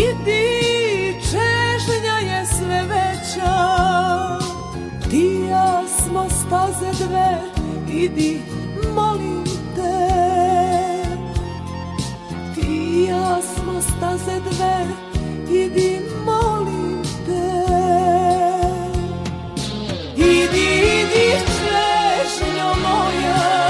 Idi, čežnja je sve veća, ti ja smo staze dve, idi, molim te. Ti ja smo staze dve, idi, molim te. Idi, idi, čežnjo moja,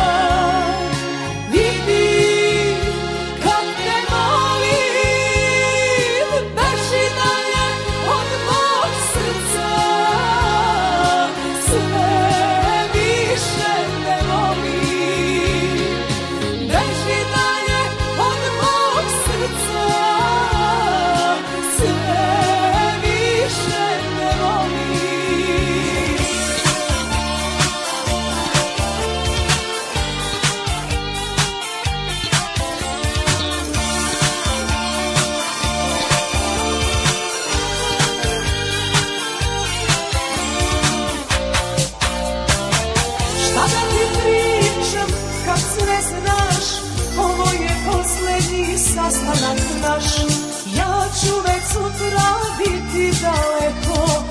ja ću već sutra biti daleko,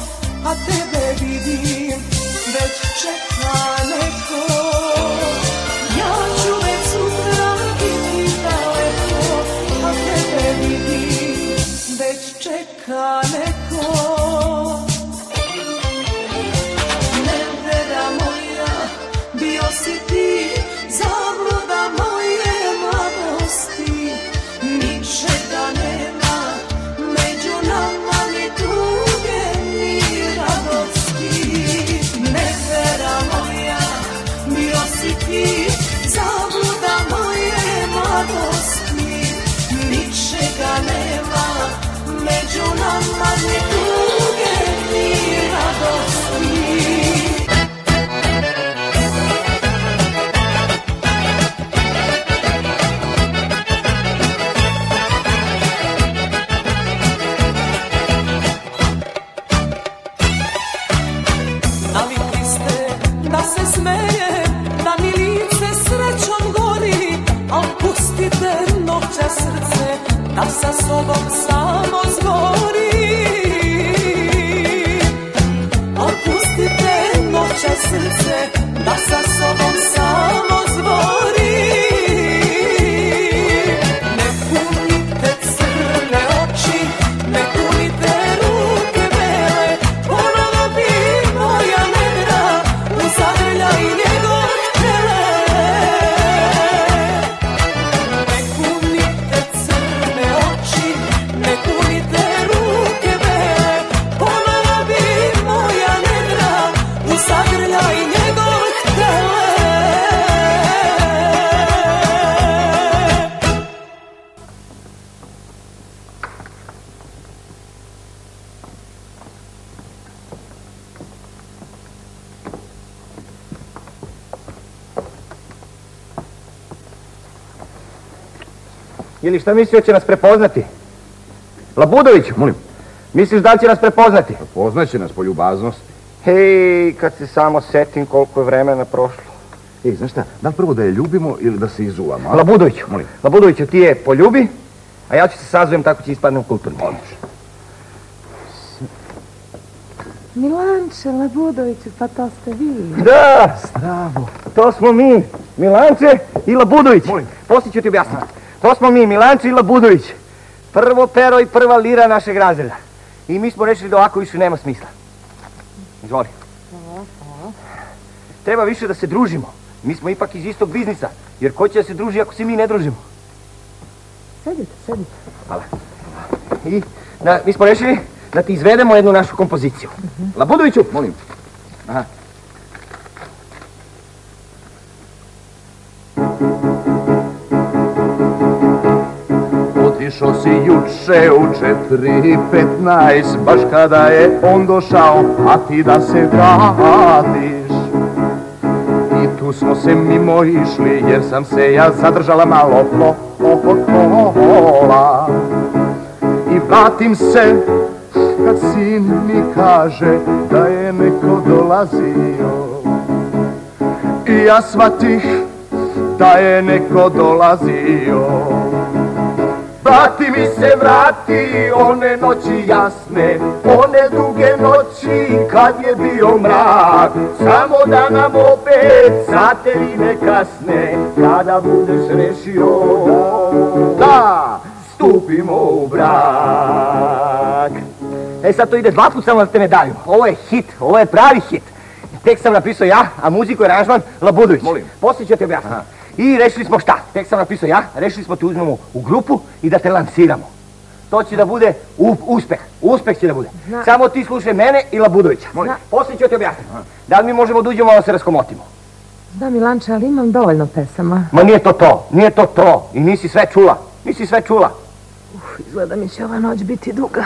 a tebe vidim, već čeka neko. Ja ću već sutra biti daleko, a tebe vidim, već čeka neko. Nevera moja, bio si ti, zabluda moje mladosti. Ničega nema među nama, ni tuge, ni radosti. Nevera moja, bio si ti, zabluda moje mladosti. Ničega nema među nama, ni tuge, ni radosti. Da sa sobom samo zgori, opustite noća srce, da sa sobom samo zgori. Ne punite crne oči, ne punite ruke bele, ponovo bi moja nevra uzavrlja i njegov tele. Ili šta misliš, će nas prepoznati? Labudović, molim, misliš da li će nas prepoznati? Prepoznaće nas po ljubaznosti. Hej, kad se samo setim koliko je vremena prošlo. Ej, znaš šta, da li prvo da je ljubimo ili da se izuvamo? Labudoviću, molim. Labudoviću, ti je poljubi, a ja ću se sazujem, tako će ispadne u kulturni. Odlično. Milanče, Labudoviću, pa to ste vi. Da, stravo. To smo mi, Milanče i Labudović. Molim. Poslije ću ti objasniti. To smo mi, Milanče i Labudović. Prvo pero i prva lira našeg razreda. I mi smo rešili da ovako više nema smisla. Izvoli. Treba više da se družimo. Mi smo ipak iz istog biznisa. Jer ko će da se druži ako se mi ne družimo? Sedite, sedite. Hvala. I mi smo rešili da ti izvedemo jednu našu kompoziciju. Labudoviću, molim. Aha. Otišao si juče u 4:15, baš kada je on došao, a ti da se vratiš. I tu smo se mimo išli, jer sam se ja zadržala malo oko kola. I vratim se kad sin mi kaže da je neko dolazio. I ja shvatih da je neko dolazio. Vrati mi se, vrati, one noći jasne, one duge noći kad je bio mrak. Samo da nam opet satelji ne kasne, kada budeš rešio da stupimo u brak. E sad to ide dva put samo da te ne daju. Ovo je hit, ovo je pravi hit. Tekst sam napisao ja, a muziku je aranžman Labudović. Poslije ću te objasniti. I rešili smo šta? Tekst sam napisao ja, rešili smo te uzmemo u grupu i da te lansiramo. To će da bude uspeh, uspeh će da bude. Samo ti slušaj mene i Labudovića. Poslije ću te objasniti. Da li mi možemo da uđemo malo se raskomotimo? Znam Milanče, ali imam dovoljno pesama. Ma nije to to, nije to to. I nisi sve čula, nisi sve čula. Izgleda mi će ova noć biti duga.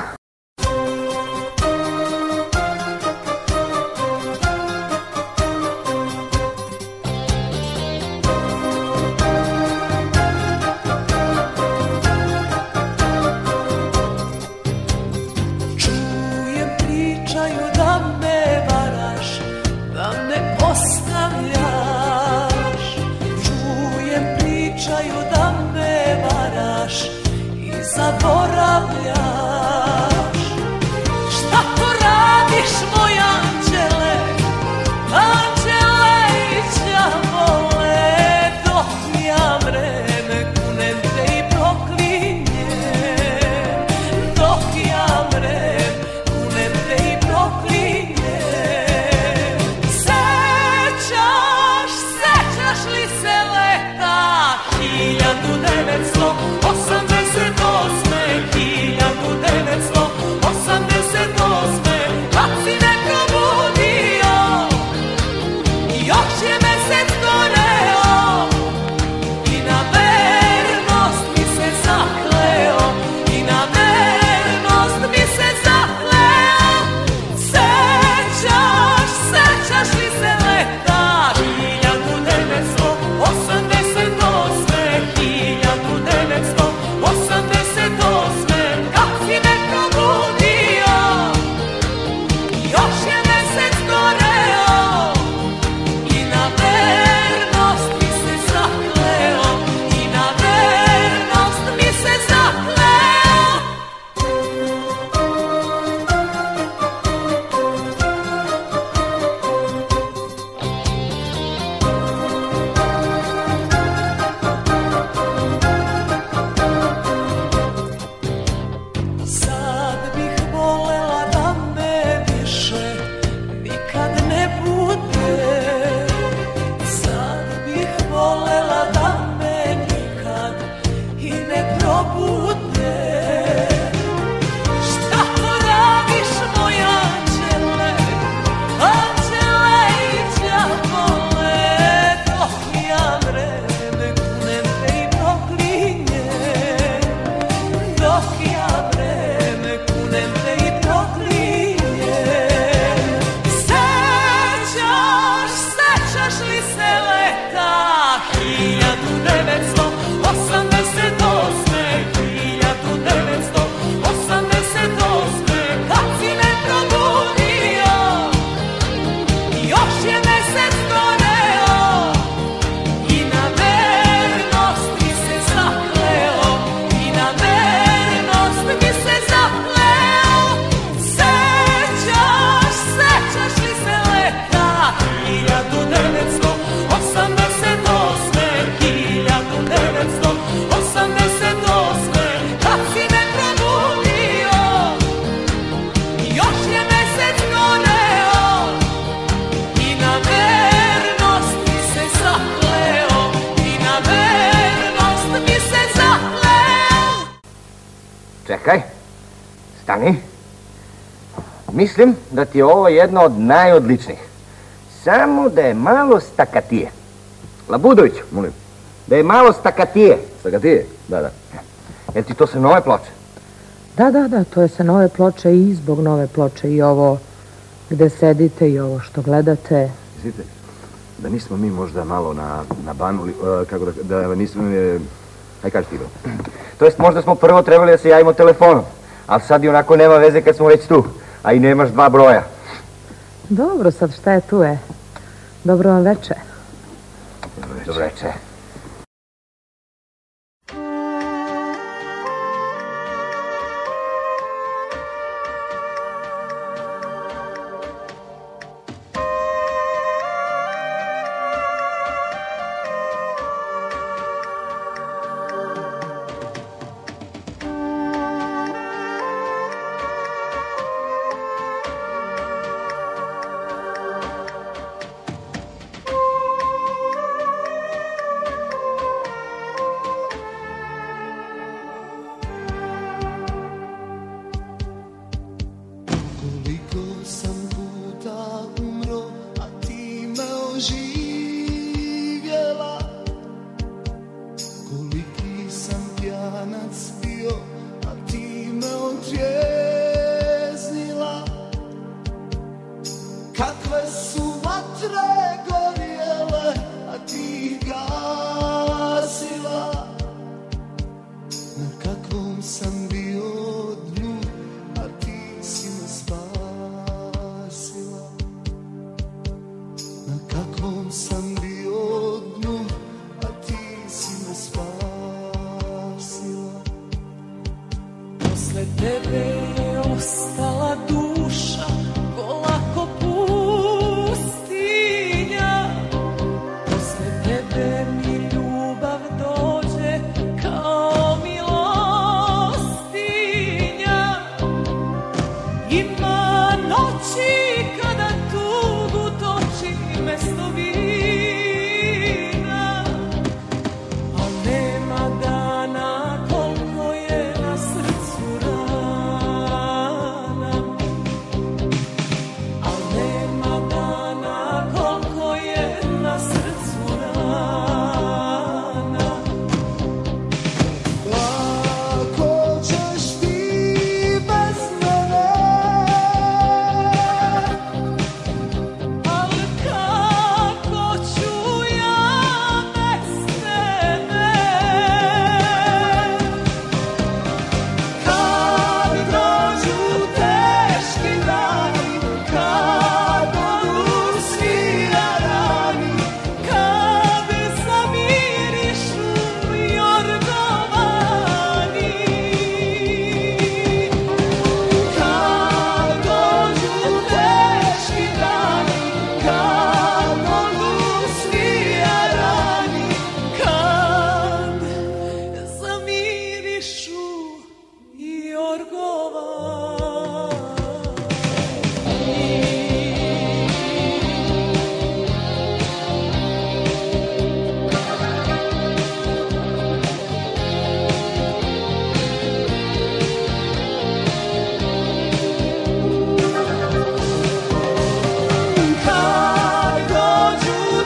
Mislim da ti je ovo jedna od najodličnijih. Samo da je malo stakatije. Labudoviću, molim. Da je malo stakatije. Stakatije? Da, da. Jel ti to sa nove ploče? Da, da, da. To je sa nove ploče i zbog nove ploče. I ovo gde sedite i ovo što gledate. Mislite da nismo mi možda malo na banu, kako da nismo... Aj kaži ti, bro. To jest možda smo prvo trebali da se javimo telefonom. Ali sad i onako nema veze kad smo već tu. A i nemaš dva broja. Dobro, sad šta je tu je? Dobro vam večer. Dobro večer. Ima noći kada tugu toči mesto vina, a nema dana koliko je na srcu rana, a nema dana koliko je na srcu rana. Lako ćeš ti bez mene, al kako ću ja bez tebe? Kad dođu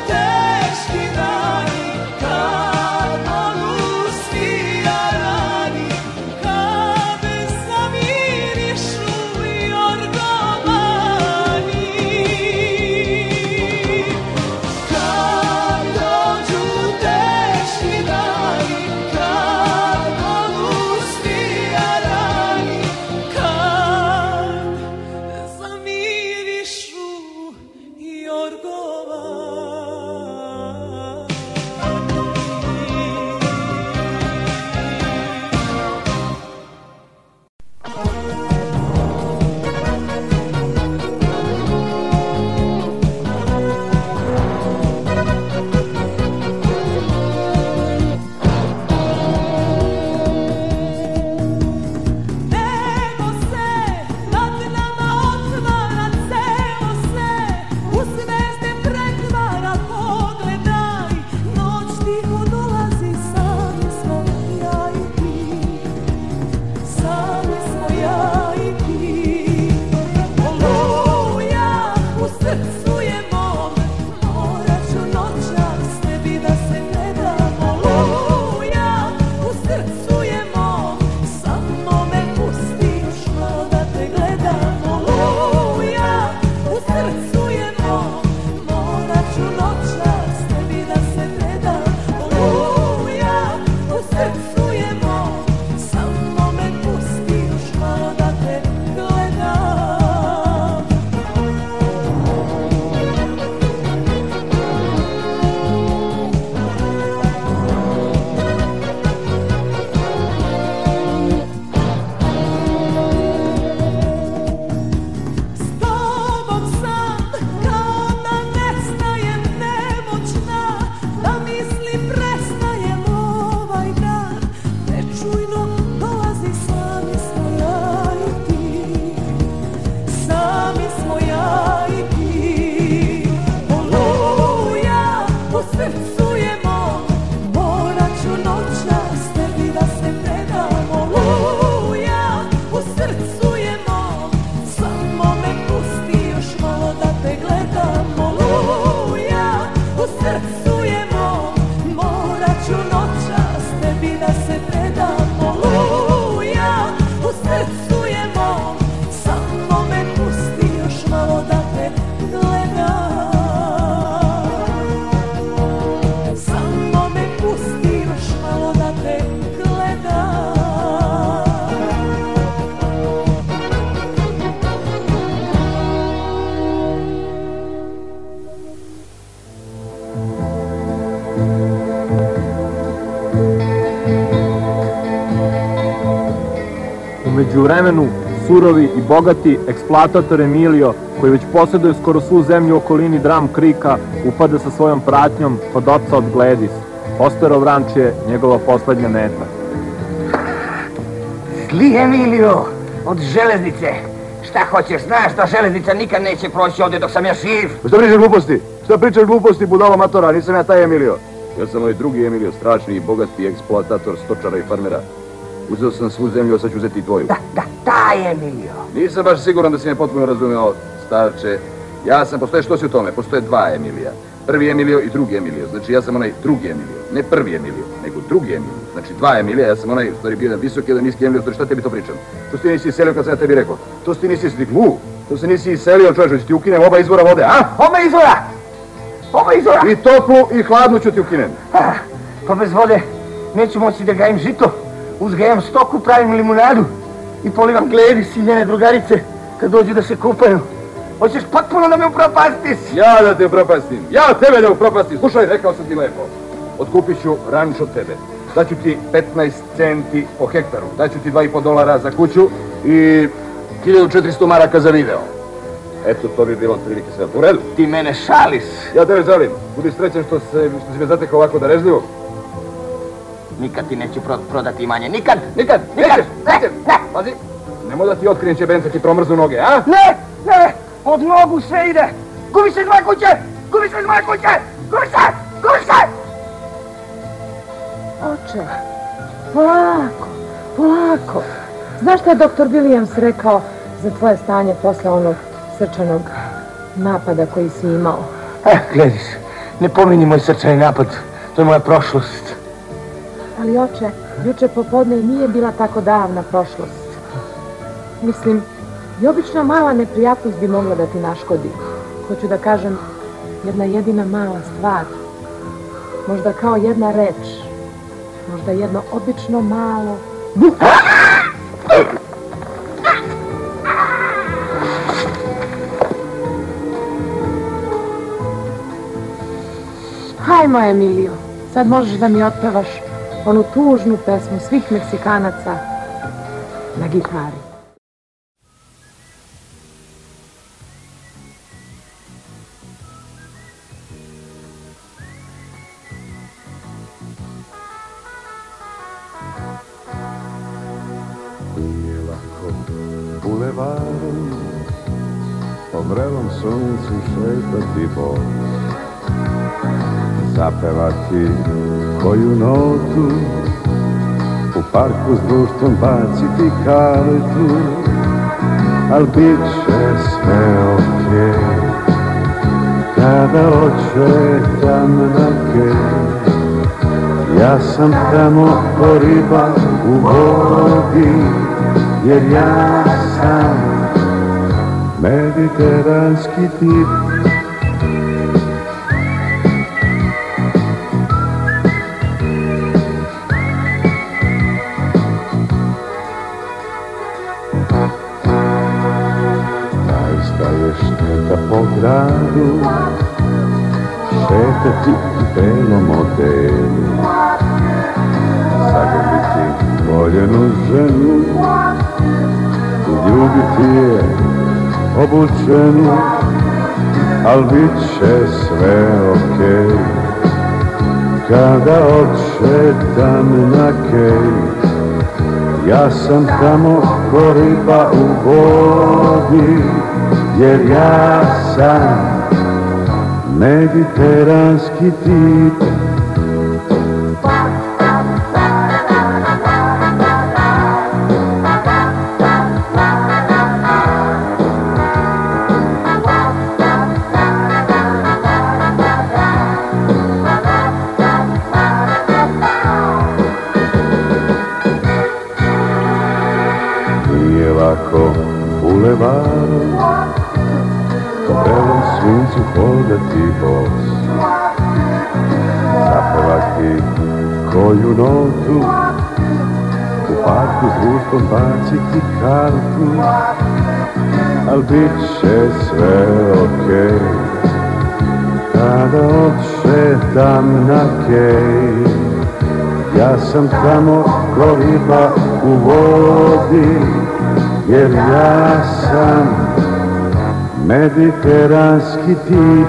teški dani, kad budu svi jarani, kad zamirišu jorgovani, kad dođu teški dani, kad budu svi jarani, kad zamirišu jorgovani. Kad dođu teški dani, kad budu svi jarani, kad zamirišu jorgovani, kad dođu teški dani, kad budu svi jarani, kad zamirišu jorgovani. Nebo se, nad nama otvara, celo se u zvezde pretvara, pogledaj, noć tiho dolazi, sami smo ja i ti, sami smo ja i ti. Oluja u srcu je mom, morat ću noćas tebi da se ne dam. Oluja u srcu je mom, samo me pusti još malo da te gledam. Oluja u srcu je mom, morat ću noćas tebi da se ne dam. Oluja u srcu je mom, samo me pusti još malo da te gledam. S tobom sam kao da nestajem, nemoćna da mislim prestajem ovaj dan. Nečujno dolazi, sami smo ja i ti, sami smo ja i ti. Oluja u srcu je mom, morat ću noćas tebi da se ne dam. Oluja u srcu je mom, samo me pusti još malo da te gledam. Oluja u srcu je mom, morat ću noćas tebi da se ne dam. Oluja u srcu je mom, samo me pusti još malo da te gledam. Samo me pusti još malo da te gledam. U međuvremenu, surovi i bogati eksploatator Emilio, koji već posjeduje skoro svu zemlju u okolini Dram Krika, upada sa svojom pratnjom kod oca od Gledis. Ostaro Vranč je njegova poslednja meta. Zli Emilio od železnice, Šta hoćeš, znaš da železnica nikad neće proći ovdje dok sam ja živ? Šta pričaš gluposti? Šta pričaš gluposti, budalo matora, nisam ja taj Emilio. Ja sam ovaj drugi Emilio, strašni i bogati eksploatator stočara i farmera. Uzeo sam svu zemlju, a sad ću uzeti i tvoju. Da, taj Emilio. Nisam baš siguran da si me potpuno razumeo, starče. Ja sam, postoje što si u tome, postoje dva Emilija. Prvi Emilio i drugi Emilio, znači ja sam onaj drugi Emilio, ne prvi Emilio, nego drugi Emilio, znači dva Emilija, ja sam onaj, stvari bio jedan visoki, jedan niski Emilio, stvari šta tebi to pričam? To si ti nisi iselio kad sam ja tebi rekao, to si ti nisi stiglu, to si nisi iselio čovječe, ću ti ukinem oba izvora vode, a? Oba izvora! I toplu i hladnu ću ti ukinem. Pa bez vode neću moći da gajim žito, uzgajam stoku, pravim limunadu i polivam gledi siljene drugarice kad dođu da se kupaju. Hoćeš potpuno da me upropastiš? Ja da te upropastim, ja tebe da upropastim. Slušaj, rekao sam ti lepo. Otkupit ću ranč od tebe. Daću ti 15 centi po hektaru. Daću ti $2,5 za kuću i 1400 maraka za video. Eto, to bi bilo prilike sve. U redu. Ti mene šališ. Ja tebe žalim. Budi srećen što si me zatekao ovako darežljivo. Nikad ti neću prodati imanje. Nikad. Ne. Pazi. Nemoj da ti otkrijem čebenca, ti promrznu noge, a? Ne. Od nogu sve ide! Gubi se iz moje kuće! Oče, polako. Znaš šta je doktor Williams rekao za tvoje stanje posle onog srčanog napada koji si imao? Gledaj, ne pomini moj srčani napad, to je moja prošlost. Ali oče, juče popodne nije bila tako davna prošlost. Mislim, i obična mala neprijatnost bi mogla da ti naškodi. Hoću da kažem, jedna jedina mala stvar. Možda kao jedna reč. Možda jedno obično malo... Hajmo, Emilio. Sad možeš da mi otpevaš onu tužnu pesmu svih Meksikanaca na gitari. Po vrelom suncu šetati bol, zapevati koju notu, u parku s društvom baciti kartu, al bit će sve okej, kada oče tamna kej. Ja sam tamo ko riba u vodi, jer ja sam mediteranski tip. Najstaje šteta po gradu, šetati u belom odelu, zagubiti voljenu ženu, ljubiti je obučenu, al bit će sve okej, kada oče tamna kej. Ja sam tamo ko riba u vodi, jer ja sam mediteranski tip. Po belom suncu hodati bos, zapevati koju notu, u parku s društvom baciti kartu, al bit će sve okej, kada odšetam na kej. Ja sam tamo ko riba u vodi, jer ja sam mediteranski tip.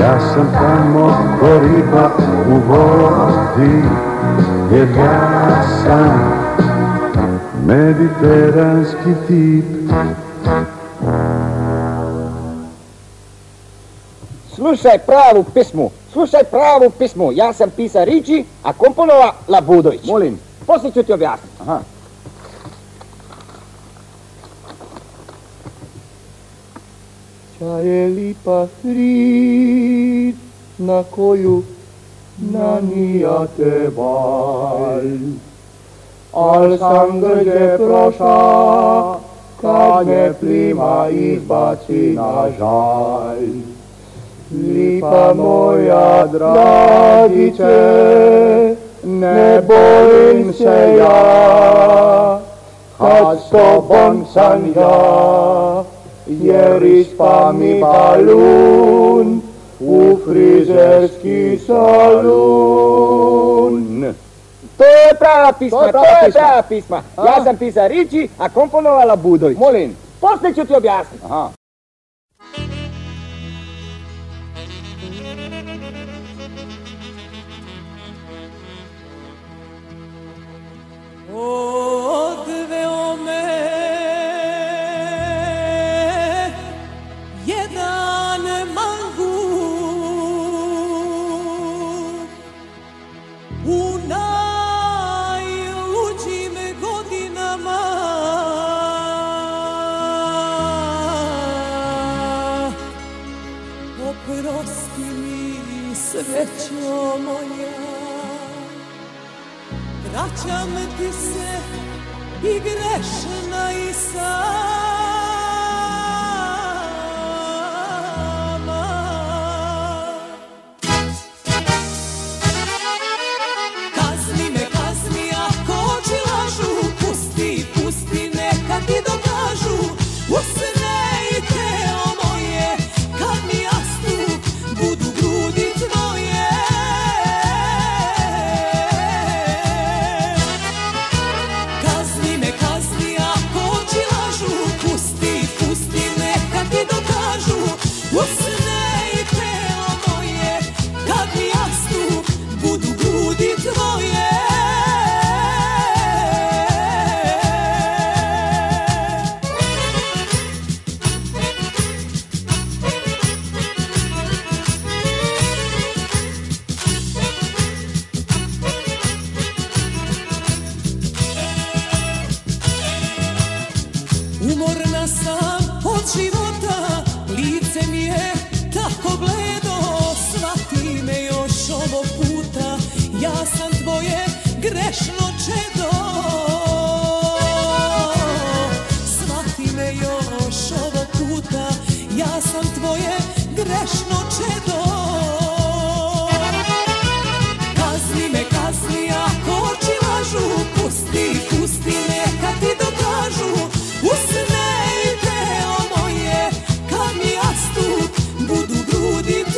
Ja sam tamo ko riba u vodi, jer ja sam mediteranski tip. Slušaj pravu pismu. Ja sam pisao riči, a komponova Labudović. Molim. Poslije ću ti objasniti. Aha. Ča je lipa rič na koju nanijate balj, al sam grđe prošao, kad me plima izbaci na žalj. Lipa moja dragice, ne bojim se ja, kad s tobom sam ja, jer ispa mi balun u frizerski salun. To je prava pisma. Ja sam pisao riči, a komponovao Labudović. Molim. Poslije ću ti objasniti. Aha. Odveo me jedan mangup u najluđim godinama, oprosti mi srećo moja, vraćam ti se i grešna i sama. Kazni me, kazni ako oči lažu, pusti neka ti dokažu, usnejte o moje, kad mi jasnu budu grudi tvoje. Kazni me, kazni ako oči lažu, pusti neka ti dokažu, usnejte o moje, kad mi jastuk budu grudi tvoje.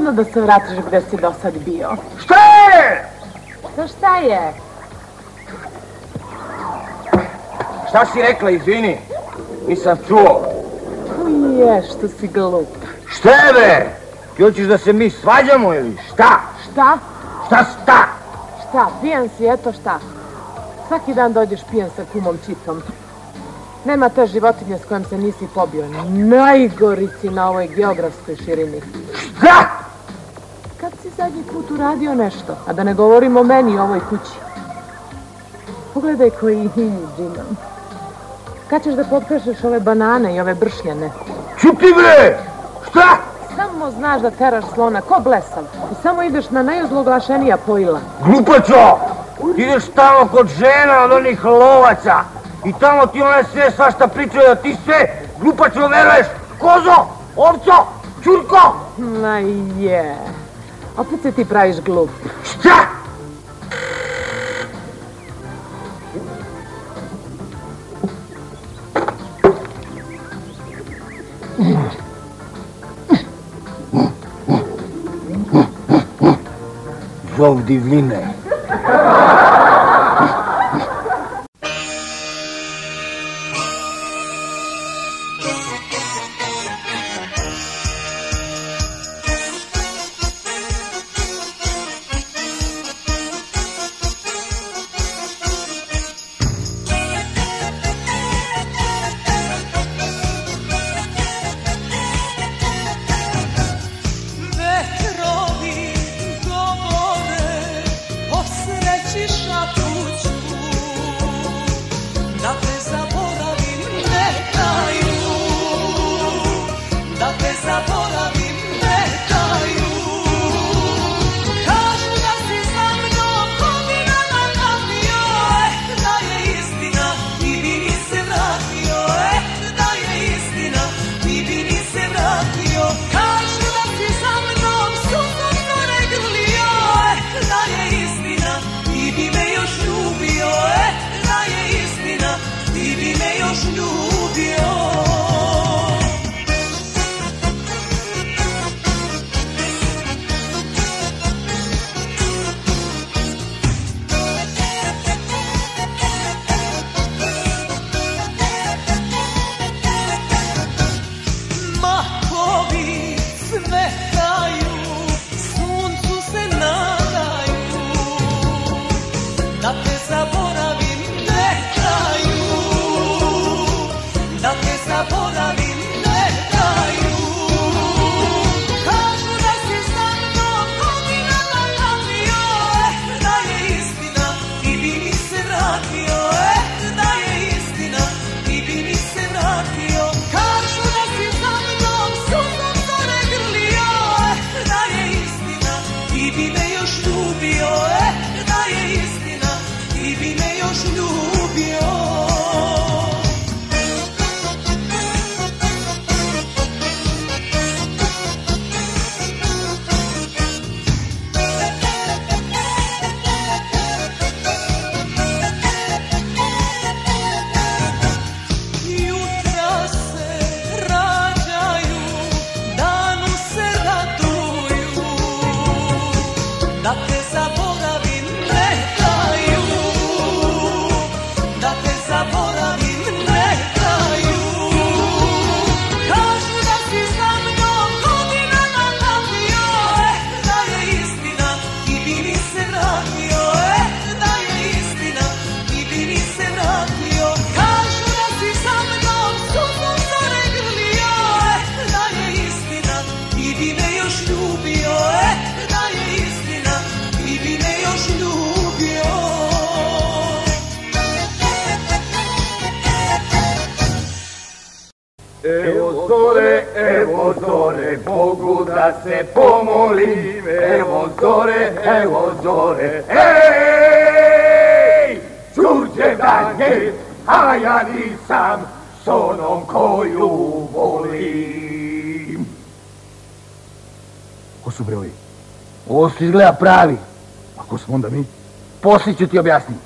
sigurno da se vratiš gde si do sad bio. Šta je? Za šta je? Šta si rekla, izvini? Nisam čuo. Je, što si glup. Šta je, be? Ti hoćeš da se mi svađamo ili šta? Šta? Šta sta? Šta, pijan si, eto šta. Svaki dan dođeš pijan sa kumom Čitom. Nema te životinje s kojom se nisi pobio. Najgori si na ovoj geografskoj širini. Šta? Kad si zadnji put uradio nešto, a da ne govorim o meni i ovoj kući. Pogledaj koji imam. Kad ćeš da potkašeš ove banane i ove bršljane? Čuti bre! Šta? Samo znaš da teraš slona, ko blesav. I samo ideš na najozloglašenija pojila. Glupaco! Ideš tamo kod žena od onih lovaca. I tamo ti one sve svašta pričaju da ti sve, glupaco, veruješ. Kozo, ovco, čurko! Ma je. Opet se ti praviš glup. Šta? Zov divljine. Izgleda pravi. Ako smo onda mi? Poslije ću ti objasniti.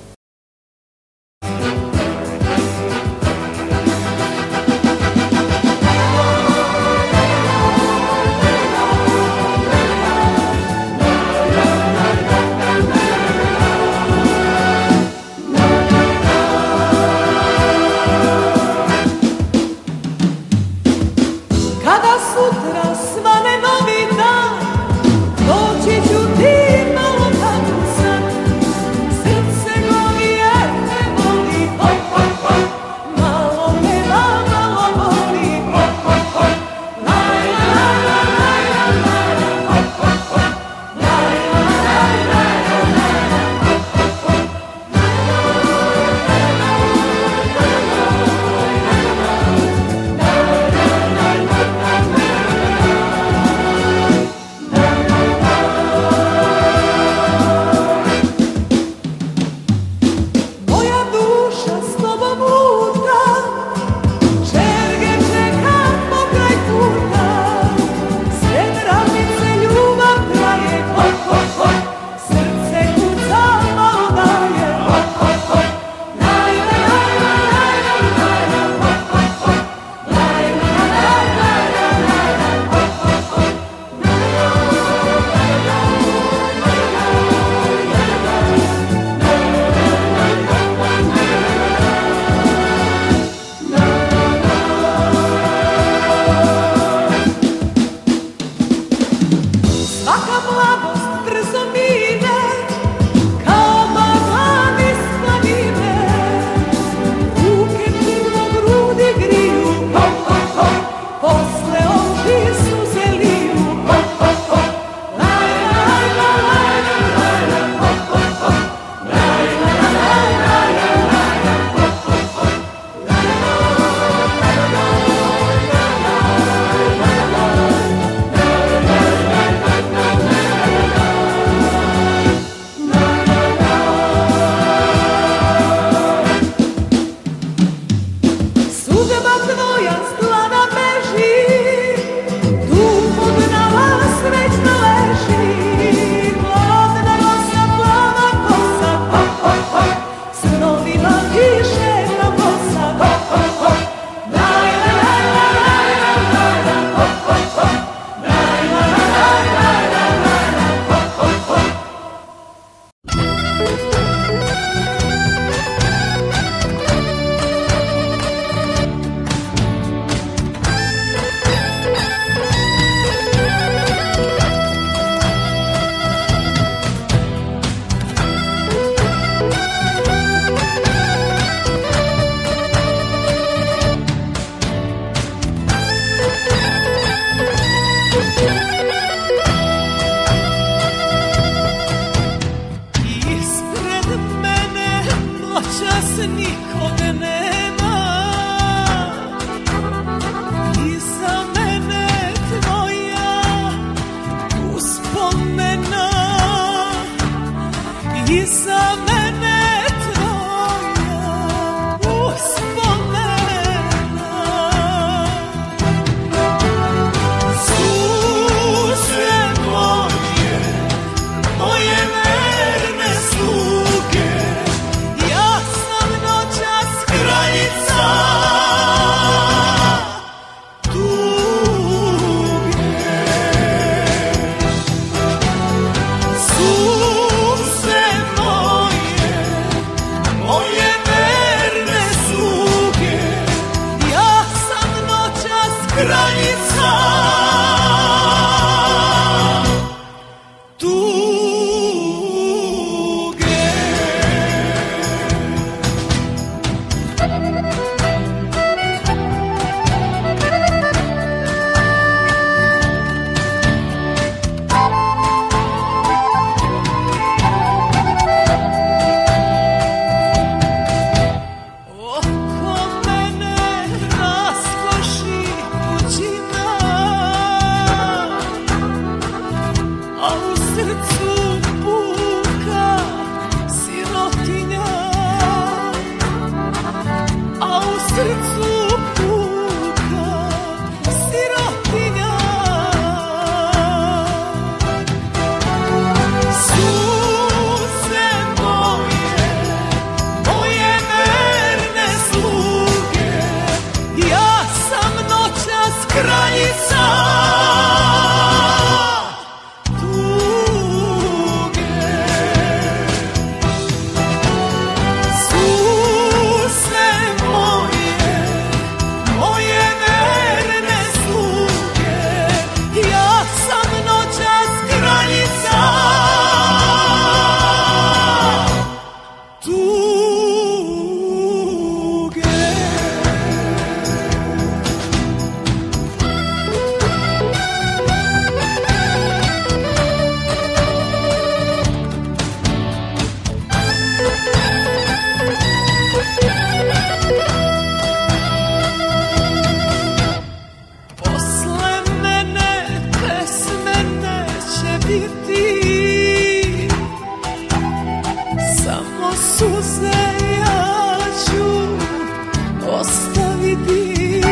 ostaviti,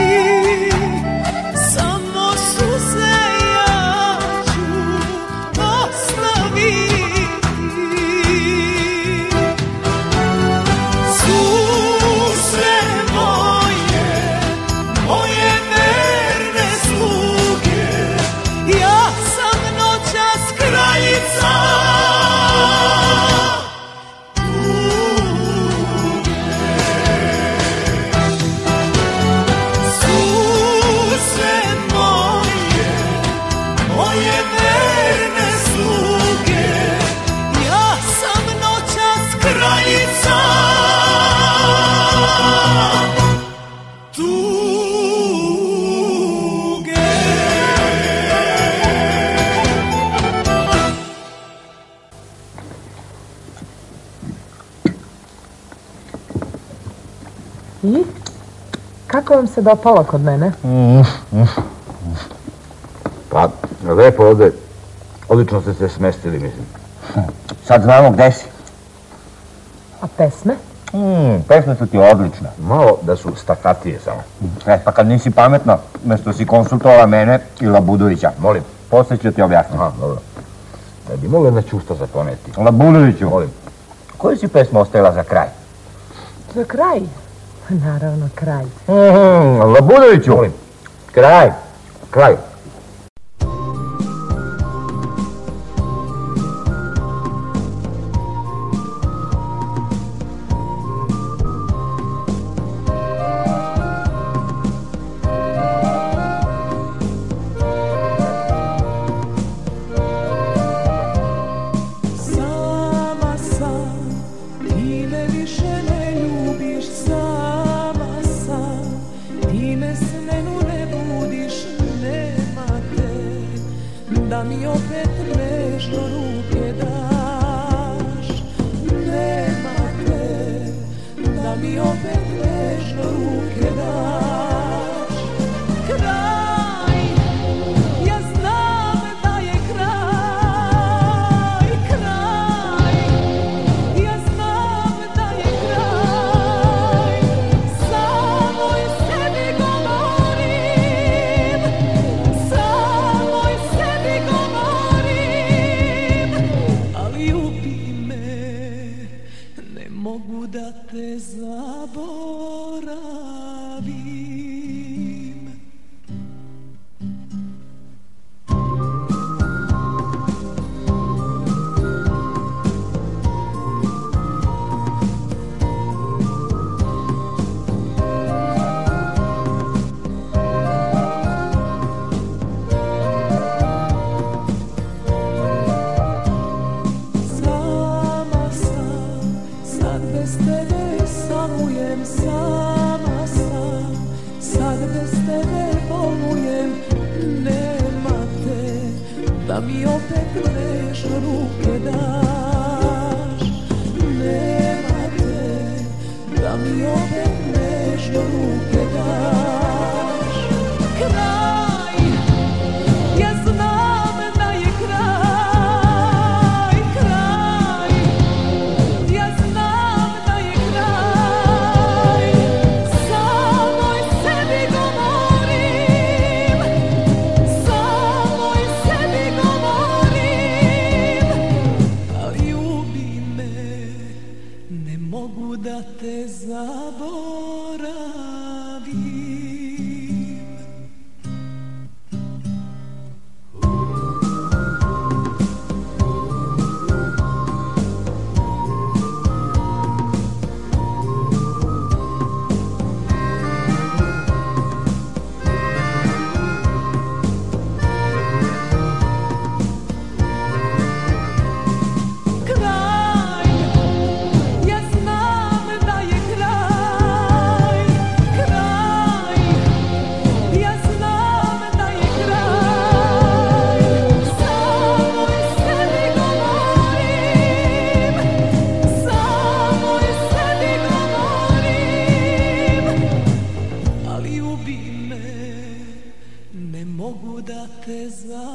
samo suze ja ću ostaviti. Suze moje, moje verne sluge, ja sam noćas kraljica. I kako vam se dopalo kod mene? Pa, lepo ovdje. Odlično ste se smestili, mislim. Sad znamo gde si. A pesme? Pesme su ti odlične. Malo da su stakatije samo. Pa kad nisi pametna, mesto si konsultovala mene i Labudovića. Molim. Poslije ću ti objasniti. Aha, dobro. Da bi mogla neću usta zaponeti. Labudoviću. Molim. Koju si pesmu ostavila za kraj? Za kraj? Naravno, kraj. Labudoviću! Kraj! Kraj! Is